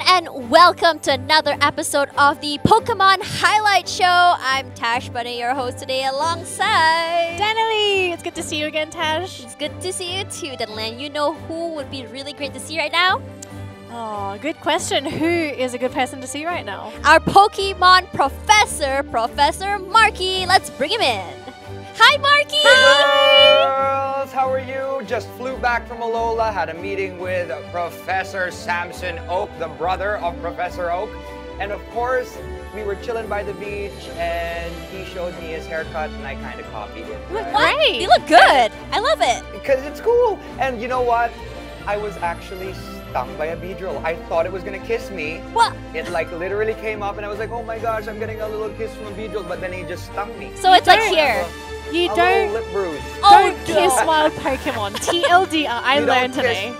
everyone, and welcome to another episode of the Pokemon Highlight Show. I'm Tash Bunny, your host today, alongside Denali. It's good to see you again, Tash. It's good to see you too, Denali. You know who would be really great to see right now? Oh, good question. Who is a good person to see right now? Our Pokemon Professor, Professor Marky. Let's bring him in. Hi, Marky! Hi, girls! How are you? Just flew back from Alola, had a meeting with Professor Samson Oak, the brother of Professor Oak. And of course, we were chilling by the beach, and he showed me his haircut, and I kind of copied it. Right? Right. You look good! I love it! Because it's cool! And you know what? I was actually stung by a Beedrill. I thought it was going to kiss me. What? It like literally came up, and I was like, oh my gosh, I'm getting a little kiss from a Beedrill, but then he just stung me. So it's like here. You don't lip bruise. Don't kiss wild Pokemon. TLDR, I learned today.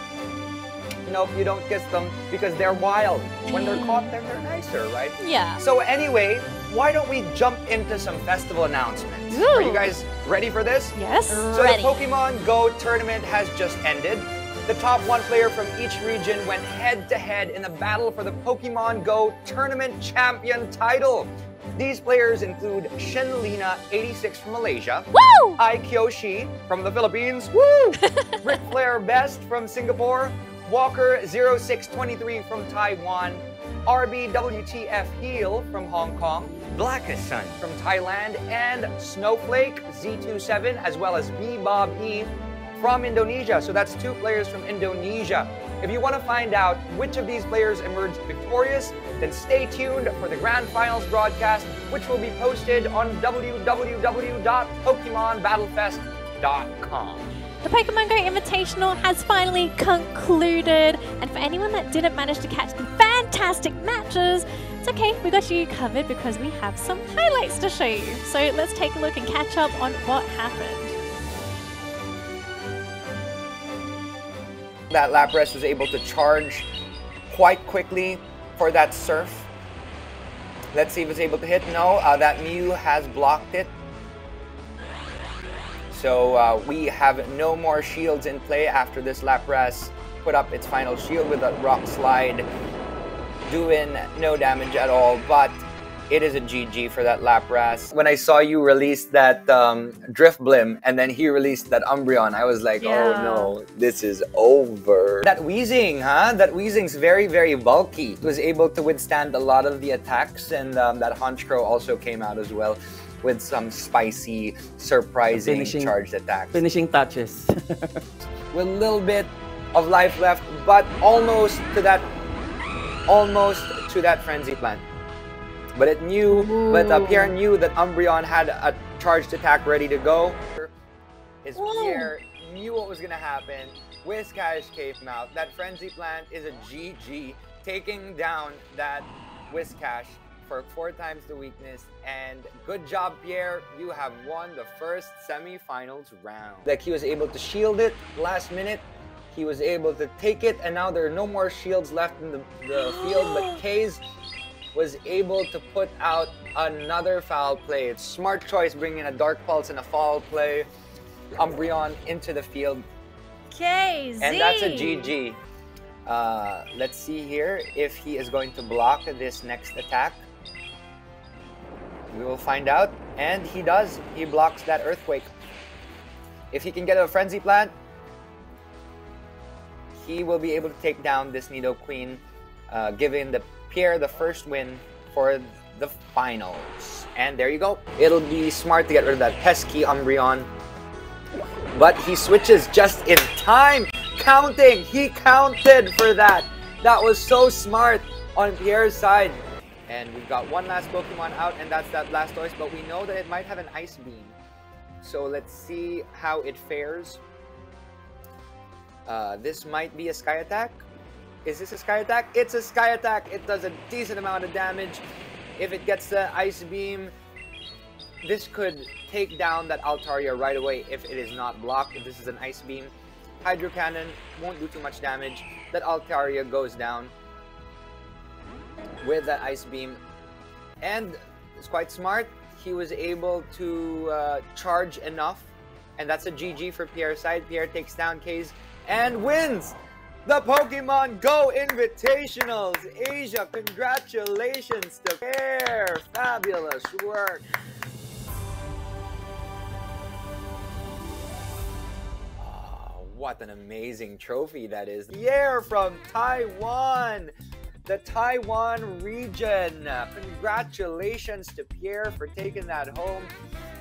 Nope, you don't kiss them because they're wild. When they're caught, they're nicer, right? Yeah. So anyway, why don't we jump into some festival announcements? Ooh. Are you guys ready for this? Yes. So ready. The Pokemon Go tournament has just ended. The top one player from each region went head-to-head in the battle for the Pokemon Go tournament champion title. These players include Shenlina86 from Malaysia, woo! Ai Kyoshi from the Philippines, woo! Rick Flair Best from Singapore, Walker0623 from Taiwan, RBWTF Heel from Hong Kong, Blackest Sun from Thailand, and Snowflake Z27, as well as Bob E from Indonesia. So that's two players from Indonesia. If you want to find out which of these players emerged victorious, then stay tuned for the Grand Finals broadcast, which will be posted on www.PokemonBattleFest.com. The Pokemon Go Invitational has finally concluded, and for anyone that didn't manage to catch the fantastic matches, it's okay, we got you covered because we have some highlights to show you. So let's take a look and catch up on what happened. That Lapras was able to charge quite quickly for that Surf. Let's see if it's able to hit. No, that Mew has blocked it. So we have no more shields in play after this Lapras put up its final shield with a Rock Slide, doing no damage at all, but it is a GG for that Lapras. When I saw you release that Driftblim and then he released that Umbreon, I was like, oh no, this is over. That Weezing, huh? That Weezing's very, very bulky. It was able to withstand a lot of the attacks, and that Honchkrow also came out as well with some spicy, surprising charged attacks. Finishing touches. With a little bit of life left, but almost to that Frenzy Plant. But it knew, Pierre knew that Umbreon had a charged attack ready to go. Pierre knew what was going to happen. Whiskash came out. That Frenzy Plant is a GG, taking down that Whiskash for 4 times the weakness. And good job, Pierre. You have won the first semi-finals round. Like, he was able to shield it last minute. He was able to take it. And now there are no more shields left in the field. But Kaze was able to put out another foul play. It's smart choice, bringing a Dark Pulse and a foul play Umbreon into the field. KZ. And that's a GG. Let's see here if he is going to block this next attack. We will find out. And he does. He blocks that Earthquake. If he can get a Frenzy Plant, he will be able to take down this Nidoqueen, giving the Pierre the first win for the finals. And there you go. It'll be smart to get rid of that pesky Umbreon. But he switches just in time. Counting. He counted for that. That was so smart on Pierre's side. And we've got one last Pokemon out, and that's that Blastoise. But we know that it might have an Ice Beam. So let's see how it fares. This might be a Sky Attack. Is this a Sky Attack? It's a Sky Attack. It does a decent amount of damage. If it gets the Ice Beam, this could take down that Altaria right away if it is not blocked. If this is an Ice Beam, Hydro Cannon won't do too much damage. That Altaria goes down with that Ice Beam. And it's quite smart. He was able to charge enough. And that's a GG for Pierre's side. Pierre takes down Kaze and wins! The Pokemon Go Invitationals, Asia, congratulations to Pierre, fabulous work. Oh, what an amazing trophy that is. Pierre from Taiwan, the Taiwan region. Congratulations to Pierre for taking that home.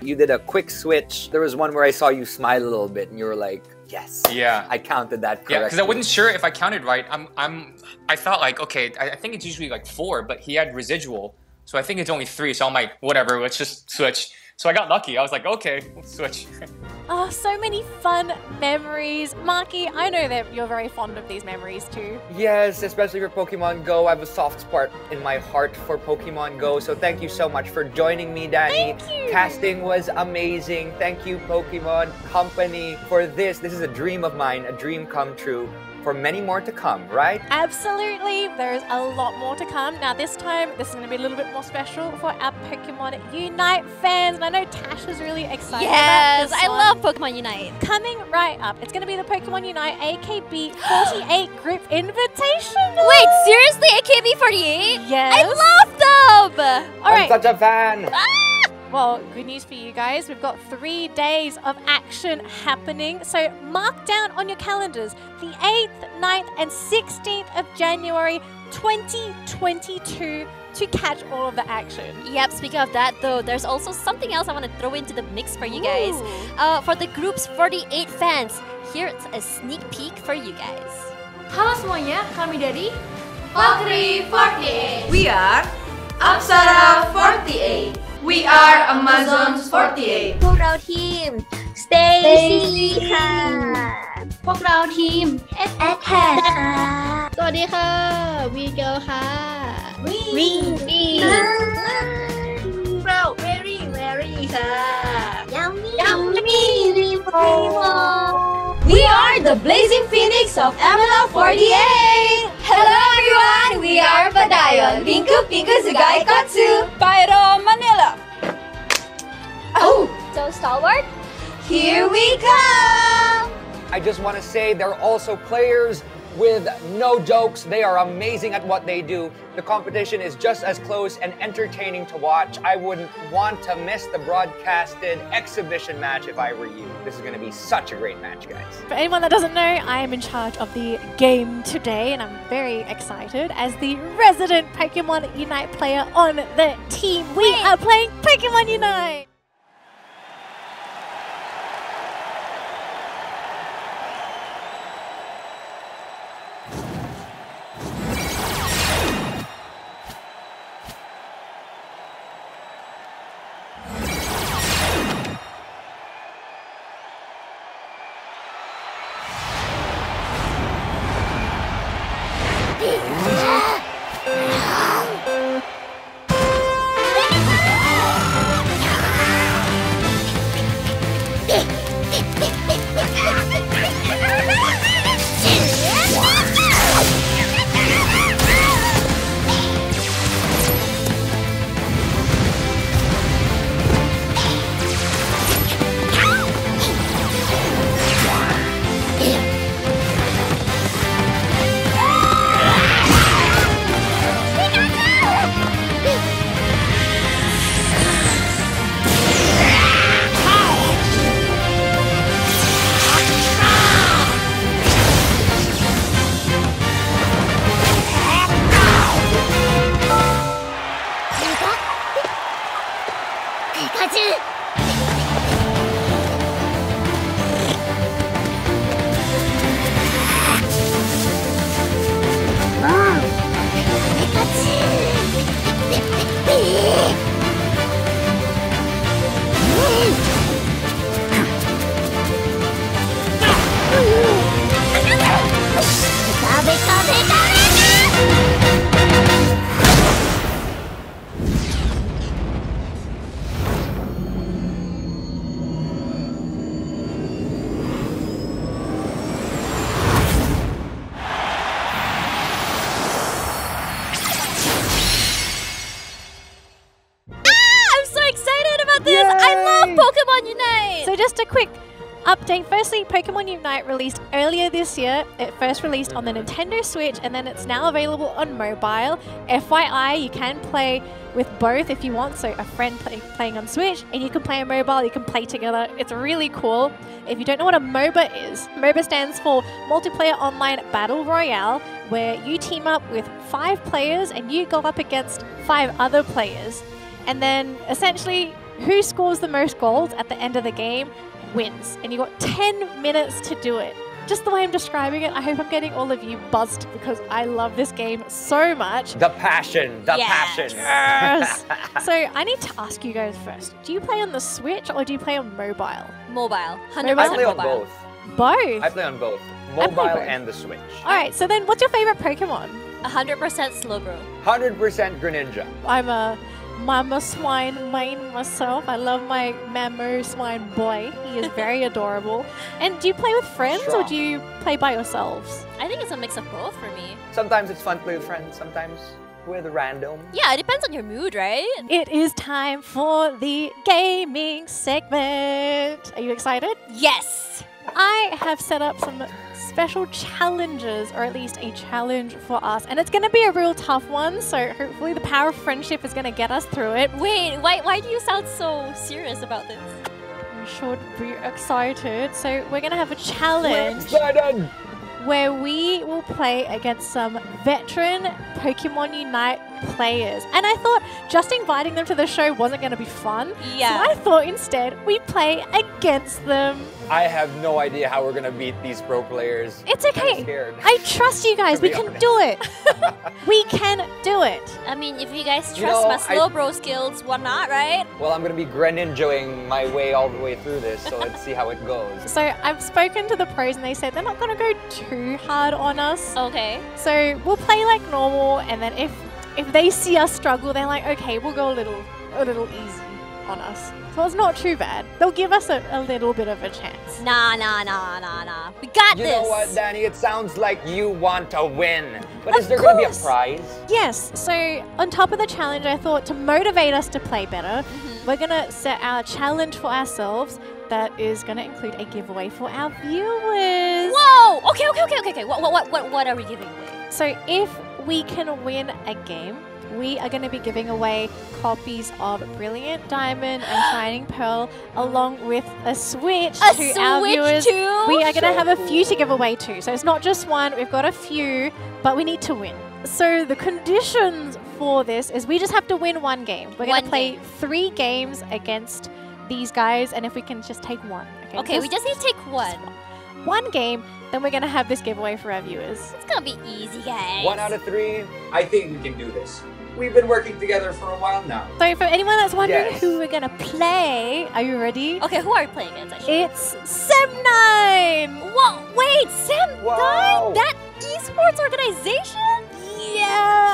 You did a quick switch. There was one where I saw you smile a little bit and you were like, yes. Yeah. I counted that correctly. Yeah, because I wasn't sure if I counted right. I thought like, okay, I think it's usually like 4, but he had residual. So I think it's only 3. So I'm like, whatever, let's just switch. So I got lucky. I was like, okay, let's switch. Oh, so many fun memories. Maki, I know that you're very fond of these memories too. Yes, especially for Pokemon Go. I have a soft spot in my heart for Pokemon Go. So thank you so much for joining me, Danny. Thank you. Casting was amazing. Thank you, Pokemon Company, for this. This is a dream of mine, a dream come true. For many more to come, right? Absolutely, there's a lot more to come. Now this time, this is gonna be a little bit more special for our Pokemon Unite fans. And I know Tash is really excited about this. Yes, I love Pokemon Unite. Coming right up, it's gonna be the Pokemon Unite AKB 48 Group Invitational. Wait, seriously, AKB 48? Yes. I love them. All right. I'm such a fan. Ah! Well, good news for you guys. We've got 3 days of action happening. So mark down on your calendars, the 8th, 9th, and 16th of January, 2022 to catch all of the action. Yep, speaking of that though, there's also something else I want to throw into the mix for you guys. For the group's 48 fans, here's a sneak peek for you guys. Halo semuanya, kami dari Walker 48. We are Apsara 48. We are Amazon's 48. Pok Rao Team, stay safe. Pok Rao Team, at สวัสดี ค่ะ We Girl ค่ะ We Bro, very ค่ะ Yummy We are the Blazing Phoenix of Amazon 48. Hello everyone, we are Padayon, Pinku Sugai Katsu, Pyro Manila. Oh, so stalwart, here we come! I just want to say they're also players with no jokes. They are amazing at what they do. The competition is just as close and entertaining to watch. I wouldn't want to miss the broadcasted exhibition match if I were you. This is going to be such a great match, guys. For anyone that doesn't know, I am in charge of the game today, and I'm very excited as the resident Pokemon Unite player on the team. We are playing Pokemon Unite! Obviously, Pokemon Unite released earlier this year. It first released on the Nintendo Switch, and then it's now available on mobile. FYI, you can play with both if you want, so a friend playing on Switch, and you can play on mobile, you can play together. It's really cool. If you don't know what a MOBA is, MOBA stands for Multiplayer Online Battle Royale, where you team up with 5 players and you go up against 5 other players. And then essentially, who scores the most goals at the end of the game wins. And you got 10 minutes to do it. Just the way I'm describing it, I hope I'm getting all of you buzzed because I love this game so much. The passion, the passion. Yes. So I need to ask you guys first, do you play on the Switch or do you play on mobile? Mobile, 100% I play on both. Both? I play on both, mobile and the Switch. All right, so then what's your favorite Pokemon? 100% Slowbro. 100% Greninja. I'm a Mamoswine main myself. I love my Mamoswine boy. He is very adorable. And do you play with friends or do you play by yourselves? I think it's a mix of both for me. Sometimes it's fun to play with friends, sometimes with random. Yeah, it depends on your mood, right? It is time for the gaming segment. Are you excited? Yes! I have set up some special challenges, or at least a challenge for us, and it's going to be a real tough one, so hopefully the power of friendship is going to get us through it. Wait, why do you sound so serious about this? You should be excited. So we're going to have a challenge where we will play against some veteran Pokemon Unite players. And I thought just inviting them to the show wasn't going to be fun. Yeah. So I thought instead we play against them. I have no idea how we're going to beat these pro players. It's okay. I trust you guys. We can do it. We can do it. I mean, if you guys trust my Slowbro skills, why not, right? Well, I'm going to be Greninja-ing my way all the way through this, so let's see how it goes. So I've spoken to the pros and they said they're not going to go too hard on us. Okay. So we'll play like normal, and then if they see us struggle, they're like, okay, we'll go a little easy on us. So it's not too bad. They'll give us a little bit of a chance. Nah. We got this. You know what, Danny? It sounds like you want to win. But is there going to be a prize? Yes. So on top of the challenge, I thought to motivate us to play better, we're going to set our challenge for ourselves that is going to include a giveaway for our viewers. Whoa! Okay. What are we giving away? So if we can win a game, we are going to be giving away copies of Brilliant Diamond and Shining Pearl, along with a Switch to our viewers. We are going to have a few to give away too. So it's not just one, we've got a few, but we need to win. So the conditions for this is we just have to win one game. We're going to play 3 games against these guys, and if we can just take one. Okay, we just need to take one game, then we're going to have this giveaway for our viewers. It's going to be easy, guys. 1 out of 3, I think we can do this. We've been working together for a while now. So for anyone that's wondering who we're going to play, are you ready? Okay, who are we playing against? It's SEM9! Whoa, wait, SEM9? Wow. That esports organization? Yeah,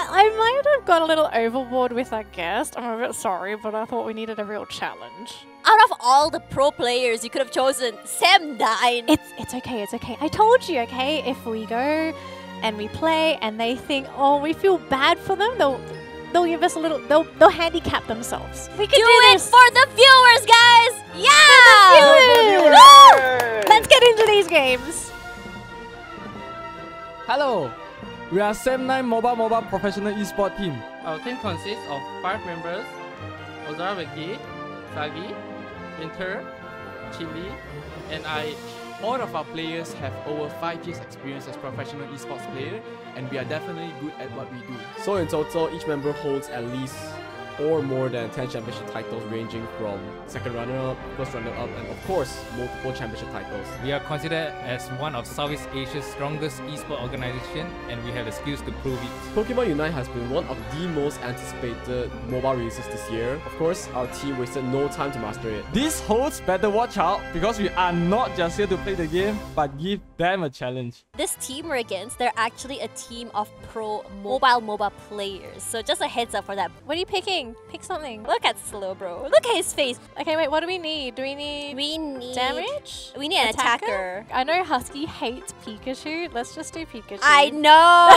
I might have got a little overboard with our guest. I'm a bit sorry, but I thought we needed a real challenge. Out of all the pro players, you could have chosen SEM9. It's okay. I told you, okay? If we go and we play and they think, oh, we feel bad for them, they'll give us a little, they'll handicap themselves. We can do this. It for the viewers, guys! Yeah! For the viewers. Let's get into these games. Hello. We are SEM9 MOBA Professional Esport Team. Our team consists of 5 members: Ozaravaki, Sagi, Inter, Chili, and I. All of our players have over 5 years experience as professional esports player, and we are definitely good at what we do. So in total, each member holds at least or more than 10 championship titles, ranging from second runner-up, first runner-up, and of course, multiple championship titles. We are considered as one of Southeast Asia's strongest esports organization, and we have the skills to prove it. Pokemon Unite has been one of the most anticipated mobile releases this year. Of course, our team wasted no time to master it. These hosts better watch out, because we are not just here to play the game, but give them a challenge. This team we're against, they're actually a team of pro mobile players. So just a heads up for that. What are you picking? something. Pick something. Look at Slowbro. Look at his face. Okay, wait. What do we need? Do we need? We need damage. We need an attacker. I know Husky hates Pikachu. Let's just do Pikachu. I know.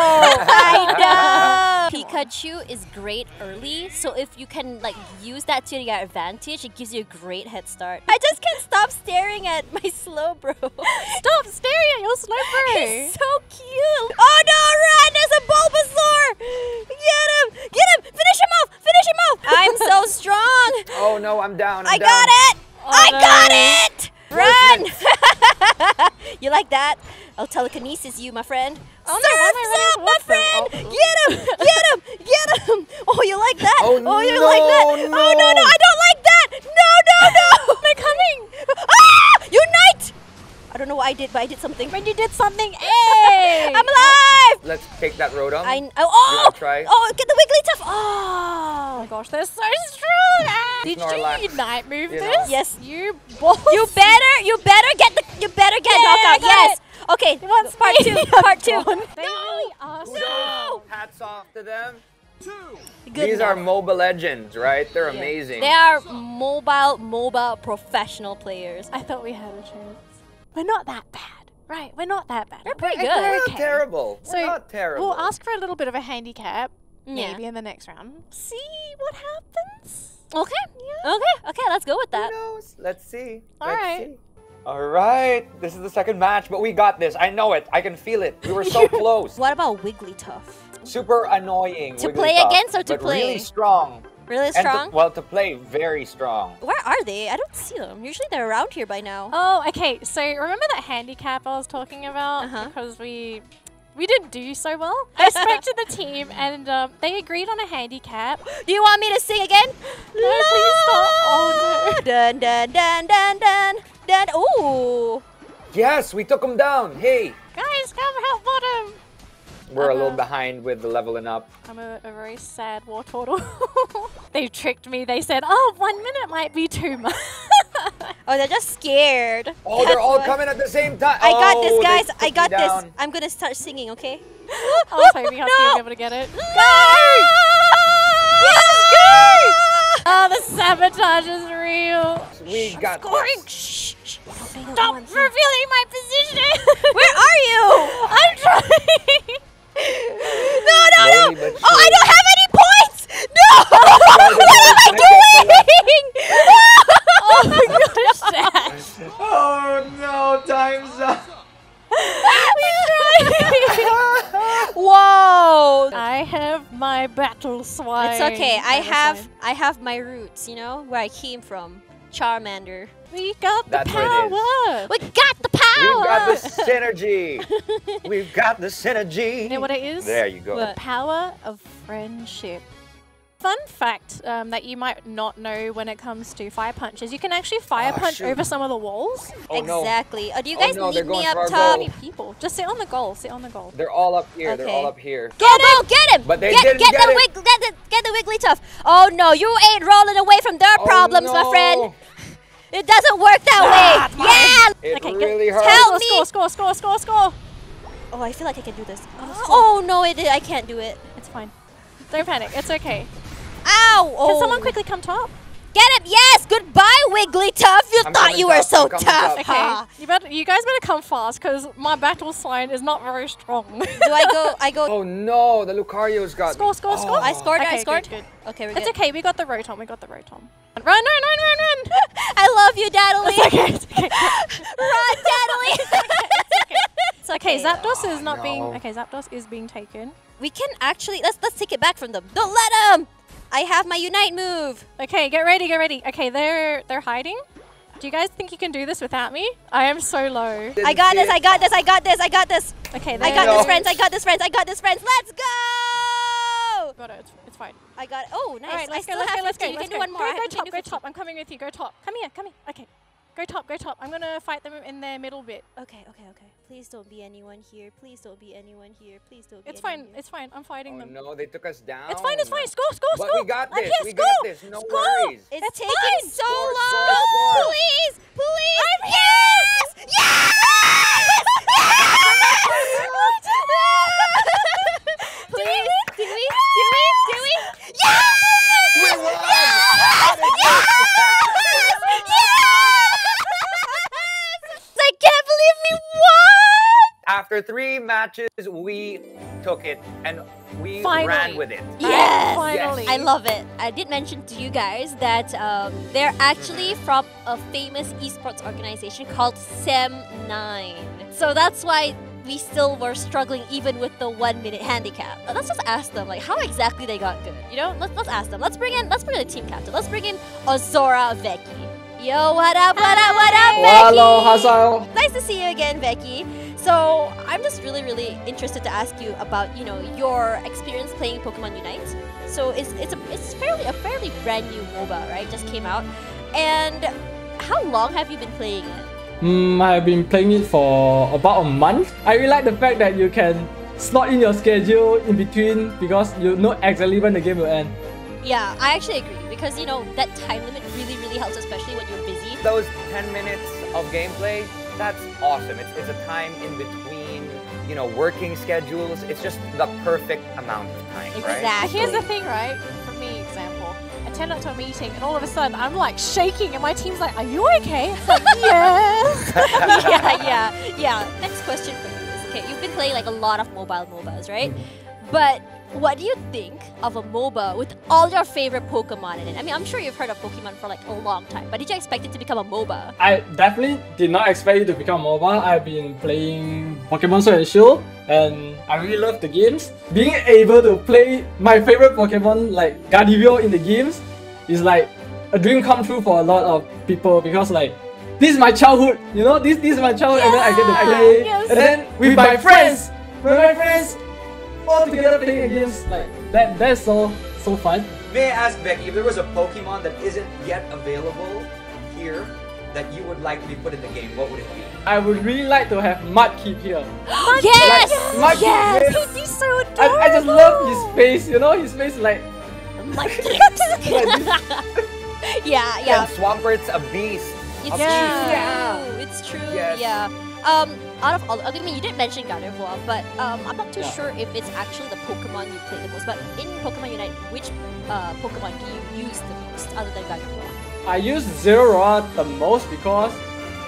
I know. Pikachu is great early, so if you can like use that to your advantage, it gives you a great head start. I just can't stop staring at my Slowbro. Stop staring at your Slowbro. He's so cute. Oh no! Run! There's a Bulbasaur. Get him! Get him! Finish him off! Finish him off! I'm so strong. Oh no! I'm down. I got it! I got it! Run! You like that? I'll telekinesis you, my friend. Surf's up, my friend! Get him! Get him! Get him! Oh, you like that? Oh, you like that? Oh no! No! I don't like that! No! No! No! They're coming! Ah! Unite! I don't know what I did, but I did something. When you did something, hey! I'm alive! Let's take that Rotom. Try. Oh, get the Wigglytuff! Oh my gosh, they're so strong! Did you Unite move this? Yes. You balls. You better get knockout. Yes. It. Okay. Once part two. No. Awesome. No. Hats off to them. These are MOBA legends, right? They're amazing. They are mobile professional players. I thought we had a chance. We're not that bad, right? We're not that bad. We're pretty good. We're not terrible. We're not terrible. We'll ask for a little bit of a handicap, maybe in the next round. See what happens. Okay. Yeah. Okay. Let's go with that. Who knows? Let's see. All right. All right. This is the second match, but we got this. I know it. I can feel it. We were so close. What about Wigglytuff? Super annoying. To play against or to play? Really strong. Really strong? And to play very strong. Where are they? I don't see them. Usually they're around here by now. Oh, okay. So remember that handicap I was talking about? Because we didn't do so well. I spoke to the team and they agreed on a handicap. Do you want me to sing again? No, please stop. Oh, no. Dun, dun, dun, dun, dun, dun. Ooh. Yes, we took them down. Hey. Guys, come help bottom. We're a little behind with the leveling up. I'm a very sad war turtle. They tricked me. They said, oh, 1 minute might be too much. Oh, they're just scared. Oh, they're all coming at the same time. I got this, guys. I got this. I'm going to start singing, okay? I was hoping I'd be able to get it. No! Yes, go! Oh, the sabotage is real. We got this. Stop revealing my position. Where are you? I'm trying. No! Oh, I don't have any points! No! What am I doing? Oh my gosh, Tash. Oh no, time's up. Whoa! I have my battle swine. It's okay, I have my roots, you know? Where I came from. Charmander. We got the power! We got the power! We got the synergy! We've got the synergy! You know what it is? There you go. What? The power of friendship. Fun fact that you might not know when it comes to fire punches. You can actually fire punch over some of the walls. Oh, exactly. No. Oh, do you guys need me up top? People. Just sit on the goal. Sit on the goal. They're all up here. Okay. They're all up here. Get him! But they get the Wigglytuff. Oh no, you ain't rolling away from their problems, my friend. It doesn't work that way. Yeah. It really hurts. Help me. Score. Oh, I feel like I can do this. Oh no, I can't do it. It's fine. Don't panic. It's okay. Ow! Oh. Can someone quickly come top? Get him! Yes! Goodbye, Wigglytuff! You thought you were so tough! Okay. Huh. You guys better come fast, because my battle sign is not very strong. Do I go? Oh no! The Lucario's got Score! I scored! Okay, I scored! Good. Okay, we're good. It's okay. We got the Rotom. Run! Run! I love you, Denali! It's okay. Run, Denali! It's okay. Zapdos is not being. Okay, Zapdos is being taken. We can actually let's take it back from them. Don't let them. I have my Unite move. Okay, get ready. Okay, they're hiding. Do you guys think you can do this without me? I am so low. I got this. Okay, I got this, friends. Let's go. Got it. It's fine. I got it. Oh, nice. All right, let's go. You can do one more. Go top. I'm coming with you. Go top. Come here. Okay. Go top. I'm going to fight them in their middle bit. Okay. Please don't be anyone here. It's fine. I'm fighting them. No, they took us down. It's fine. Score. But we got this. We got this. No worries. It's taking so long. Score. Please. I'm here. Yes! Do we? Yes! We won! After 3 matches, we took it and we ran with it. Yes! Finally. I love it. I did mention to you guys that they're actually from a famous esports organization called SEM9. So that's why we still were struggling even with the 1-minute handicap. Let's just ask them like how exactly they got good. You know, let's ask them. Let's bring in the team captain. Let's bring in Azora Vecchi. Yo, what up? What up? What up, Vecchi? Hello, Hazel. Nice to see you again, Vecchi. So I'm just really interested to ask you about your experience playing Pokemon Unite. So it's a fairly brand new MOBA, right? Just came out. And how long have you been playing it? I've been playing it for about a month. I really like the fact that you can slot in your schedule in between because you know exactly when the game will end. Yeah, I actually agree because you know that time limit really helps, especially when you're busy. Those 10 minutes of gameplay, that's awesome. It's a time in between, you know, working schedules. It's just the perfect amount of time, exactly. Right? Exactly. Here's the thing, right? For me, example, I turn up to a meeting and all of a sudden I'm like shaking and my team's like, are you okay? It's like, yes. Yeah. Next question for you is, okay, you've been playing like a lot of mobile MOBAs, right? But what do you think of a MOBA with all your favorite Pokemon in it? I mean, I'm sure you've heard of Pokemon for like a long time, but did you expect it to become a MOBA? I definitely did not expect it to become a MOBA. I've been playing Pokemon Sword and Shield, and I really love the games. Being able to play my favorite Pokemon like Gardevoir in the games is like a dream come true for a lot of people because like, this is my childhood, you know? This is my childhood, and then I get to play. Yes. And then with my friends! All together playing games like that's so fun. May I ask, Becky, if there was a Pokemon that isn't yet available here that you would like to be put in the game, what would it be? I would really like to have Mudkip here. Yes! Like, yes! Mudkip, he's so adorable! I just love his face, you know? His face like... Mudkip! Yeah. And Swampert's a beast. It's true. Yes. Yeah. Out of all, I mean, you didn't mention Gardevoir, but I'm not too sure if it's actually the Pokemon you play the most. But in Pokemon Unite, which Pokemon do you use the most other than Gardevoir? I use Zerora the most because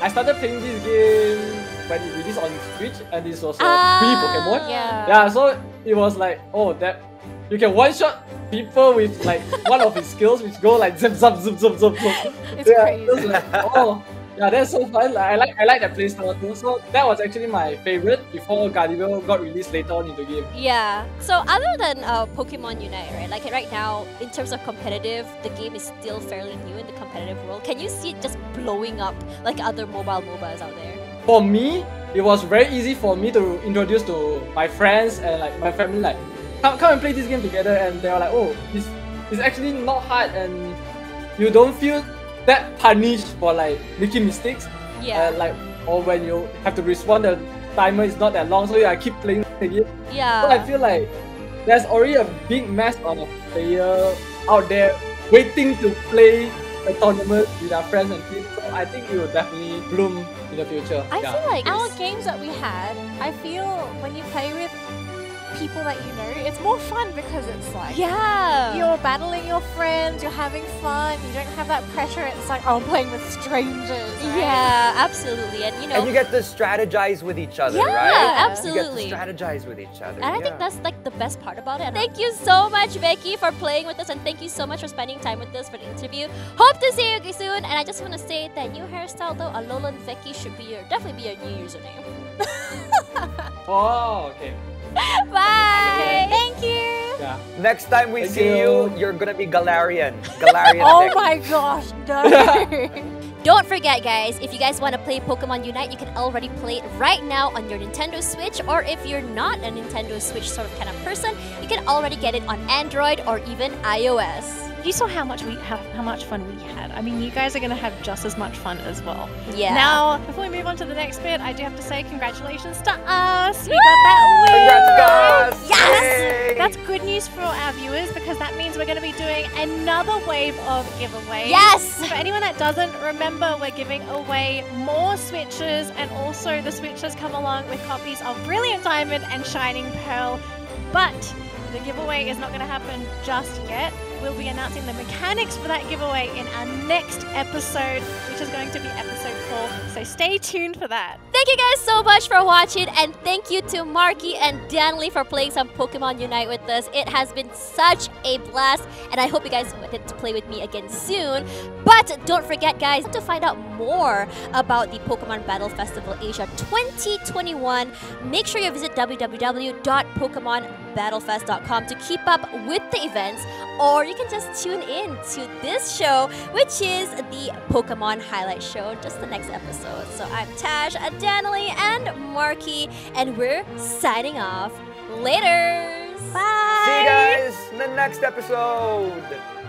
I started playing this game when it released on Switch, and it's also free Pokemon. Yeah, so it was like, oh, that you can one-shot people with like one of his skills, which go like zip, zip, zip, zip, zip, zip. It's crazy. It was like, oh. Yeah, that's so fun. I like that playstyle too. So that was actually my favorite before Gardevoir got released later on in the game. Yeah. So other than Pokemon Unite, right? Like right now, in terms of competitive, the game is still fairly new in the competitive world. Can you see it just blowing up like other mobile MOBAs out there? For me, it was very easy for me to introduce to my friends and like my family. Like, come and play this game together. And they were like, oh, it's actually not hard, and you don't feel that punished for like making mistakes, or when you have to respawn, the timer is not that long, so I keep playing again. Yeah. So I feel like there's already a big mass of players out there waiting to play a tournament with our friends and kids. So I think it will definitely bloom in the future. I feel like our games that we had, I feel when you play with people that you know, it's more fun because it's like you're battling your friends, you're having fun, you don't have that pressure. It's like, oh, I'm playing with strangers, right? Yeah, absolutely. And you know, and you get to strategize with each other, right? Yeah, absolutely. You get to strategize with each other. And I think that's like the best part about it. Thank you so much, Vecchi, for playing with us, and thank you so much for spending time with us for the interview. Hope to see you soon. And I just want to say that new hairstyle though, Alolan Vecchi should be definitely be your new username. Oh, okay. Bye! Thank you! Yeah. Next time we see you, you're gonna be Galarian. Galarian. Oh my gosh, no! Don't forget guys, if you guys want to play Pokemon Unite, you can already play it right now on your Nintendo Switch, or if you're not a Nintendo Switch sort of kind of person, you can already get it on Android or even iOS. You saw how much fun we had. I mean, you guys are going to have just as much fun as well. Yeah. Now, before we move on to the next bit, I do have to say congratulations to us. We got that win. Congrats, guys. Yes. Yay. That's good news for our viewers because that means we're going to be doing another wave of giveaways. Yes. For anyone that doesn't remember, we're giving away more Switches, and also the Switches come along with copies of Brilliant Diamond and Shining Pearl. But the giveaway is not going to happen just yet. we'll be announcing the mechanics for that giveaway in our next episode, which is going to be episode 4. So stay tuned for that. Thank you guys so much for watching, and thank you to Marky and Denali for playing some Pokemon Unite with us. It has been such a blast, and I hope you guys get to play with me again soon. But don't forget, guys, to find out more about the Pokemon Battle Festival Asia 2021, make sure you visit www.pokemonbattlefest.com to keep up with the events, or you can just tune in to this show, which is the Pokemon Highlight Show, just the next episode. So I'm Tash, Denali, and Marky, and we're signing off. Later! Bye! See you guys in the next episode!